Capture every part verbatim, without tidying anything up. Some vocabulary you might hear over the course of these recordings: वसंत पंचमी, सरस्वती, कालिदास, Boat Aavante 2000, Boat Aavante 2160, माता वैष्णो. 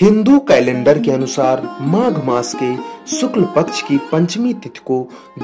Hindu calendar के अनुसार माघ मास के शुक्ल पक्ष की पंचमी तिथि को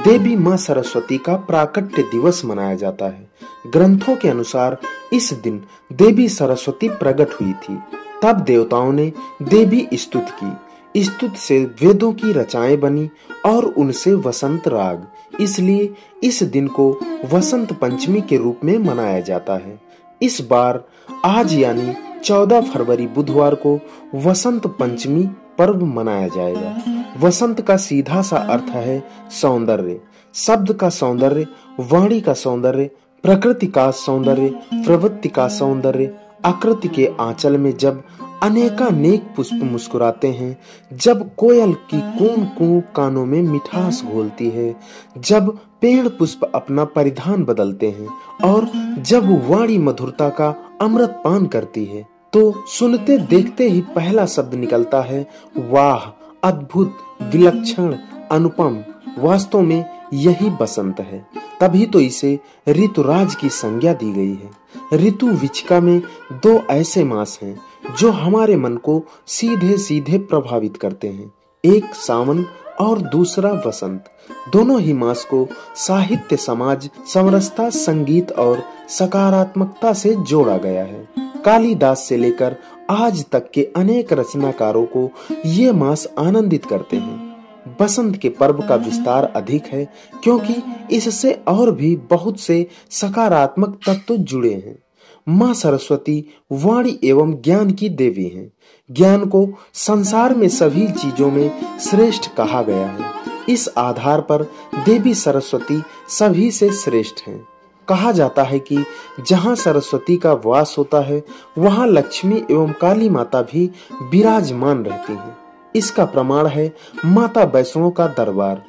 देवी मां सरस्वती का प्राकट्य दिवस मनाया जाता है। ग्रंथों के अनुसार इस दिन देवी सरस्वती प्रकट हुई थी, तब देवताओं ने देवी स्तुति की। स्तुति से वेदों की रचनाएं बनी और उनसे वसंत राग, इसलिए इस दिन को वसंत पंचमी के रूप में मनाया जाता है। इस बार आज यानी चौदह फरवरी बुधवार को वसंत पंचमी पर्व मनाया जाएगा। वसंत का सीधा सा अर्थ है सौंदर्य। शब्द का सौंदर्य, वाणी का सौंदर्य, प्रकृति का सौंदर्य, प्रवृत्ति का सौंदर्य। आकृति के आंचल में जब अनेकानेक पुष्प मुस्कुराते हैं, जब कोयल की कूं कूं कानों में मिठास घोलती है, जब पेड़ पुष्प अपना परिधान बदलते हैं और जब वाणी मधुरता का अमृत पान करती है, तो सुनते देखते ही पहला शब्द निकलता है वाह, अद्भुत, विलक्षण, अनुपम। वास्तव में यही बसंत है, तभी तो इसे ऋतुराज की संज्ञा दी गई है। ऋतु विचिका में दो ऐसे मास हैं जो हमारे मन को सीधे सीधे प्रभावित करते हैं, एक सावन और दूसरा वसंत। दोनों ही मास को साहित्य, समाज, समरसता, संगीत और सकारात्मकता से जोड़ा गया है। कालिदास से लेकर आज तक के अनेक रचनाकारों को ये मास आनंदित करते हैं। बसंत के पर्व का विस्तार अधिक है क्योंकि इससे और भी बहुत से सकारात्मक तत्व जुड़े हैं। माँ सरस्वती वाणी एवं ज्ञान की देवी हैं। ज्ञान को संसार में सभी चीजों में श्रेष्ठ कहा गया है। इस आधार पर देवी सरस्वती सभी से श्रेष्ठ हैं। कहा जाता है कि जहाँ सरस्वती का वास होता है वहाँ लक्ष्मी एवं काली माता भी विराजमान रहती हैं। इसका प्रमाण है माता वैष्णो का दरबार,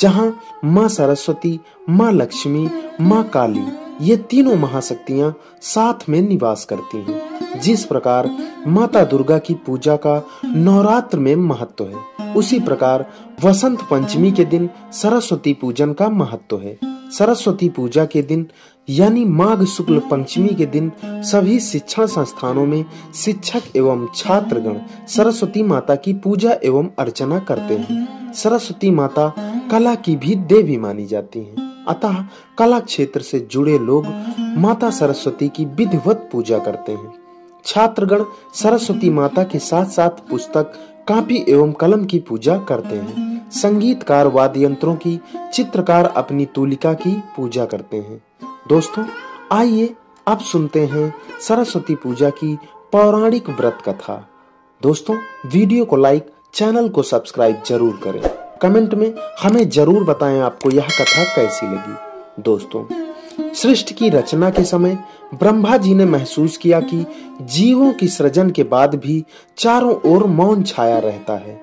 जहाँ माँ सरस्वती, माँ लक्ष्मी, माँ काली, ये तीनों महाशक्तियां साथ में निवास करती हैं। जिस प्रकार माता दुर्गा की पूजा का नवरात्र में महत्व है, उसी प्रकार वसंत पंचमी के दिन सरस्वती पूजन का महत्व है। सरस्वती पूजा के दिन यानी माघ शुक्ल पंचमी के दिन सभी शिक्षण संस्थानों में शिक्षक एवं छात्रगण सरस्वती माता की पूजा एवं अर्चना करते हैं। सरस्वती माता कला की भी देवी मानी जाती हैं, अतः कला क्षेत्र से जुड़े लोग माता सरस्वती की विधिवत पूजा करते हैं। छात्रगण सरस्वती माता के साथ साथ पुस्तक, कापी एवं कलम की पूजा करते हैं। संगीतकार वाद्य यंत्रों की, चित्रकार अपनी तूलिका की पूजा करते हैं। दोस्तों, आइए अब सुनते हैं सरस्वती पूजा की पौराणिक व्रत कथा। दोस्तों, वीडियो को लाइक, चैनल को सब्सक्राइब जरूर करें। कमेंट में हमें जरूर बताएं आपको यह कथा कैसी लगी। दोस्तों, सृष्टि की रचना के समय ब्रह्मा जी ने महसूस किया कि जीवों की सृजन के बाद भी चारों ओर मौन छाया रहता है।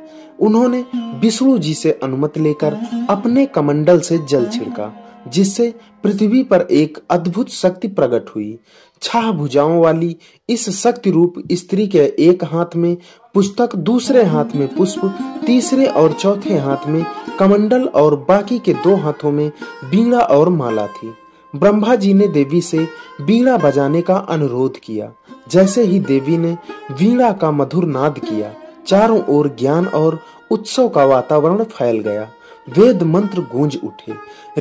उन्होंने विष्णु जी से अनुमति लेकर अपने कमंडल से जल छिड़का, जिससे पृथ्वी पर एक अद्भुत शक्ति प्रकट हुई। छह भुजाओं वाली इस शक्ति रूप स्त्री के एक हाथ में पुस्तक, दूसरे हाथ में पुष्प, तीसरे और चौथे हाथ में कमंडल और बाकी के दो हाथों में वीणा और माला थी। ब्रह्मा जी ने देवी से वीणा बजाने का अनुरोध किया। जैसे ही देवी ने वीणा का मधुर नाद किया, चारों ओर ज्ञान और उत्सव का वातावरण फैल गया। वेद मंत्र गूंज उठे,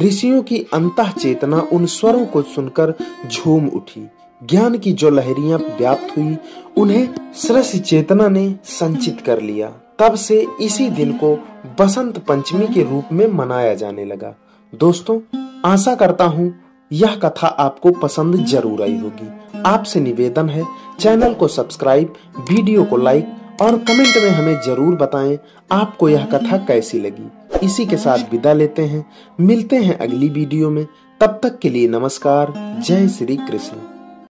ऋषियों की अंतः चेतना उन स्वरों को सुनकर झूम उठी। ज्ञान की जो लहरियां व्याप्त हुई, उन्हें सृष्टि चेतना ने संचित कर लिया। तब से इसी दिन को बसंत पंचमी के रूप में मनाया जाने लगा। दोस्तों, आशा करता हूँ यह कथा आपको पसंद जरूर आई होगी। आपसे निवेदन है, चैनल को सब्सक्राइब, वीडियो को लाइक और कमेंट में हमें जरूर बताएं आपको यह कथा कैसी लगी। इसी के साथ विदा लेते हैं, मिलते हैं अगली वीडियो में। तब तक के लिए नमस्कार, जय श्री कृष्ण।